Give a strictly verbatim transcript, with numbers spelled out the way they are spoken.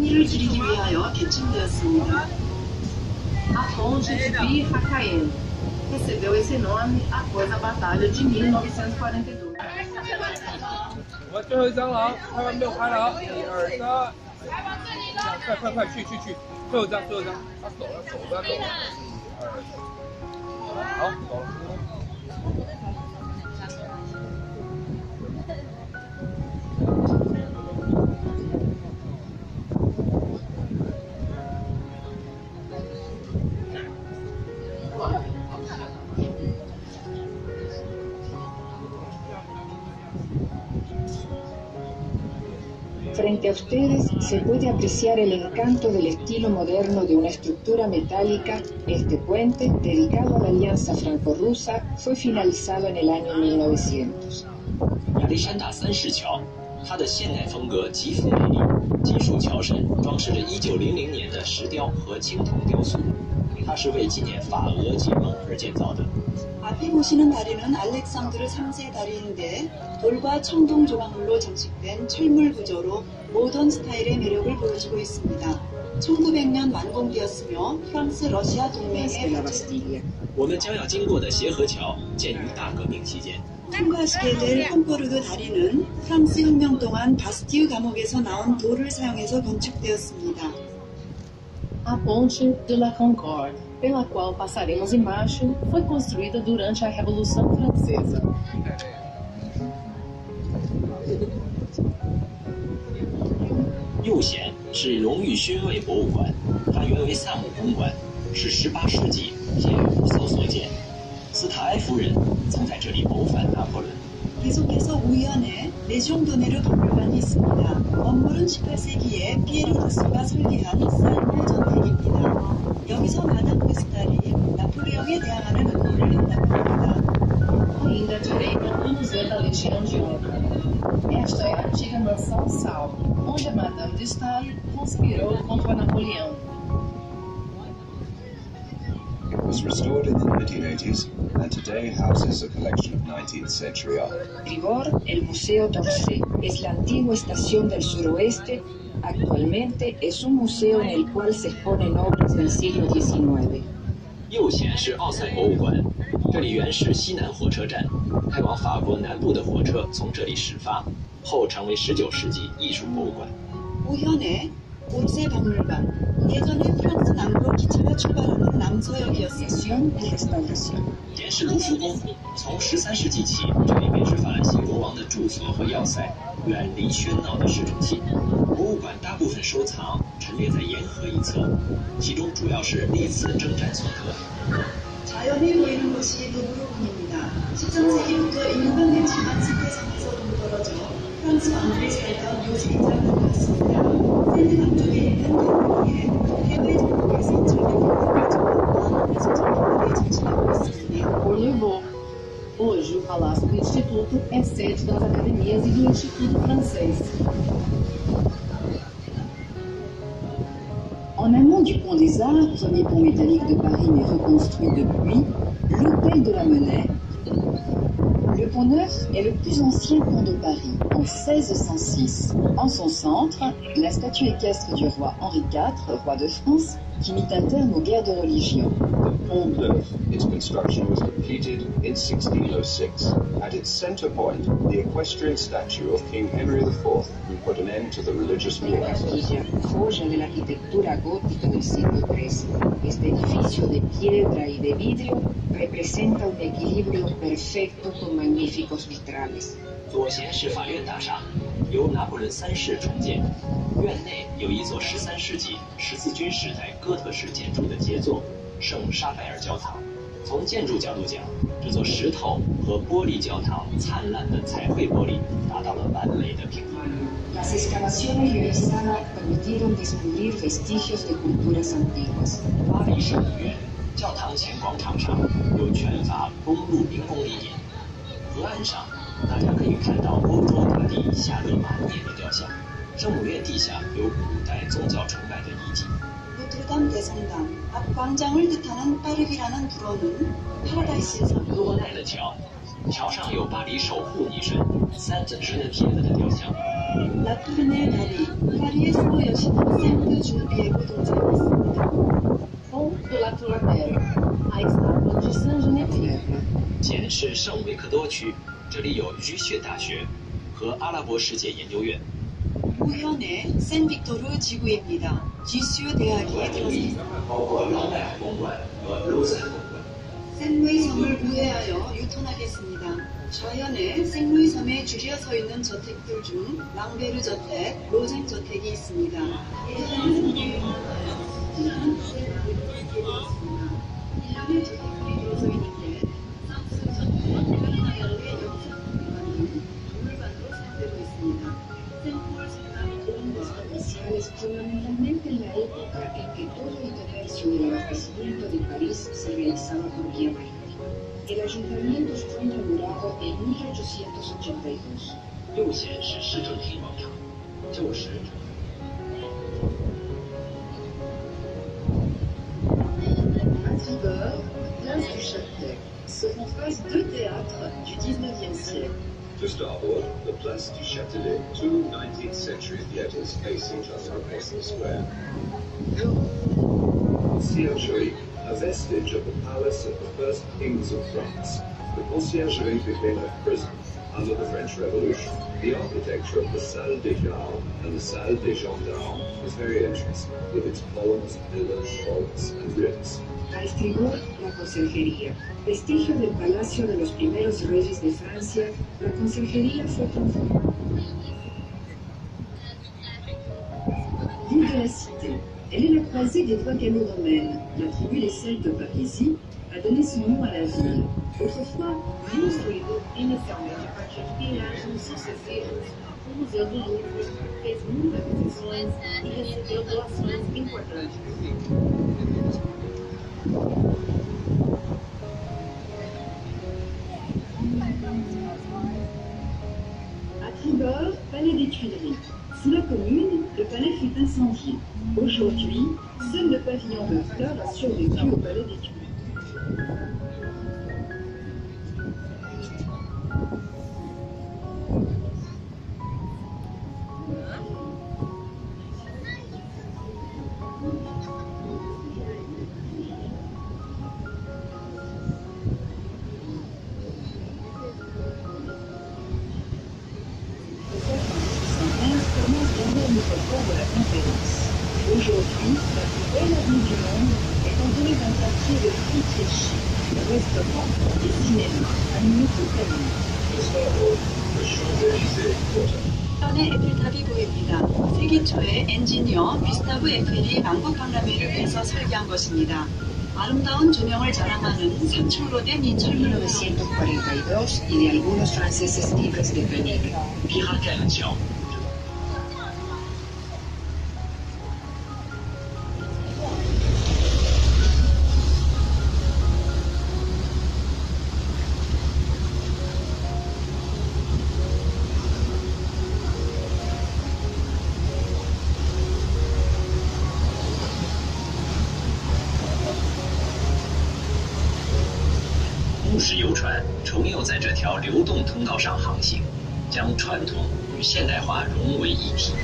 A ponte de Bir-Hakael recebeu esse nome após a batalha de mil novecentos e quarenta e dois. Frente a ustedes se puede apreciar el encanto del estilo moderno de una estructura metálica. Este puente, dedicado a la alianza franco-rusa, fue finalizado en el año mil novecientos. 앞에 보시는 다리는 알렉산드르 삼 세 다리인데 돌과 청동 조각물로 장식된 철물 구조로 모던 스타일의 매력을 보여주고 있습니다. 천구백 년 완공되었으며 프랑스 러시아 동맹의 통과시게 될 폼포르드 다리는 프랑스 혁명 동안 바스티유 감옥에서 나온 돌을 사용해서 건축되었습니다. A ponte de la Concorde, pela qual passaremos embaixo, foi construída durante a Revolução Francesa. 계속해서 우연에 레종도네르 박물관이 있습니다. 건물은 십팔 세기에 피에르 루소가 설계한 살모 전택입니다. 여기서 마담 페스탈이 나폴레옹에 대항하는 운동을 했다고 합니다. Ainda à direita, o Museu da Legião de Honra. Esta é a antiga mansão Salvo, onde a Madame de Staël conspirou contra Napoleão. It was restored in the nineteen eighties and today houses a collection of nineteenth century art. Rigor, el Museo d'Orsay es la antigua estación del suroeste. Actualmente es un museo en el cual se exponen obras del siglo diecinueve. 右舷是奥赛博物馆，这里原是西南火车站，开往法国南部的火车从这里始发，后成为十九世纪艺术博物馆。 우현의 오르세 박물관. 예전에 프랑스 남부로 기차가 출발하는 남서역이었어요. 자연이 보이는 곳이 루브르궁입니다. 십삼 세기부터 인간됐지만 세계상에서 동떨어져 프랑스 왕들이 살던 요새인 장소였습니다. 샌드 남쪽에 있는 대륙에 해외 전국에서 인출된 대륙을 전국에 전시하고 있습니다. 올리브. Hoje, o Palácio do Instituto é sede das academias e do Instituto Francês. En amont du Pont des Arts, premier pont métallique de Paris mais reconstruit depuis, l'hôtel de la Monnaie. Le Pont Neuf est le plus ancien pont de Paris, en mil seis cent six. En son centre, la statue équestre du roi Henri quatre, roi de France, qui mit un terme aux guerres de religion. Pont Neuf, its construction was completed in sixteen oh six. At its center point, the equestrian statue of King Henry the fourth who put an end to the religious wars. Joya de la arquitectura gótica del siglo trece. Este edificio de piedra y de vidrio representa un equilibrio perfecto con magníficos vitrales. 左舷是法院大厦，由拿破仑三世重建，院内有一座十三世纪十字军时代哥特式建筑的杰作 Las excavaciones realizadas permitieron descubrir vestigios de culturas antiguas. 노트르담 대성당 앞 광장을 뜻하는 파르비라는 불어는 파라다이스 성당. ラップネーであり、カリエス公用紙にせんきゅうじゅうビエご存知です。ポンドラトラペル、アイスタープロジュサンジュネピエ。简是圣维克多区，这里有日学大学和阿拉伯世界研究院。우현의샌빅토르지구입니다지수대학의교수包括老百公馆和卢森公馆。생루이섬을우회하여유턴하겠습니다좌현에생루이섬에줄이어서있는저택들중랑베르저택로젠저택이있습니다예전에는유명한생루이섬을보이게되었습니다일련의저택들이들어서있는데쌍수저택은하나열의역사공간은박물관으로사용되고있습니다 Fundamentalmente en la época en que todo el comercio y el abastecimiento de París se realizaba por vía marítima. El ayuntamiento fue inaugurado en mil ochocientos ochenta y dos. À Tribord, place du Châtelet, se font face deux théâtres du dix-neuvième siècle.To starboard, the Place du Châtelet, two nineteenth century theatres facing Chanson-Pacing Square. Conciergerie, a vestige of the palace of the first kings of France. The Conciergerie became a prison. Under the French Revolution, the architecture of the Salle des Gendarmes and the Salle des Gendarmes was very interesting, with its columns, pillars, vaults, and ribs.A estribor, la Conciergería. Vestigio del palacio de los primeros reyes de Francia, la Conciergería fue transformada. Ville de la cité. Elle est la croisée des trois canaux romaines. La tribu des Celtes de Parisii a donné son nom à la ville. Autrefois, construído en el tamaño para que el pilar no se sufriera.O Museu do Louvre fez muitas concessões e recebeu doações importantes.À Tribord, Palais des Tuileries. Sous la Commune, le palais fut incendié. Aujourd'hui, seul le pavillon de fleurs a survécu au Palais des Tuileries.Aujourd'hui, la plus belle avenue du monde est entourée d'un quartier de fricheries, de restaurants, de cinémas, animés toute la nuit. 전에 에펠탑이 보입니다. 세기 초에 엔지니어 비스타브 에펠이 왕국 박람회를 위해서 설계한 것입니다. 아름다운 조명을 자랑하는 삼층으로 된 이 철문은 mil novecientos cuarenta y dos y de algunos franceses libres de Venise. Piracanción.古时游船重又在这条流动通道上航行，将传统与现代化融为一体。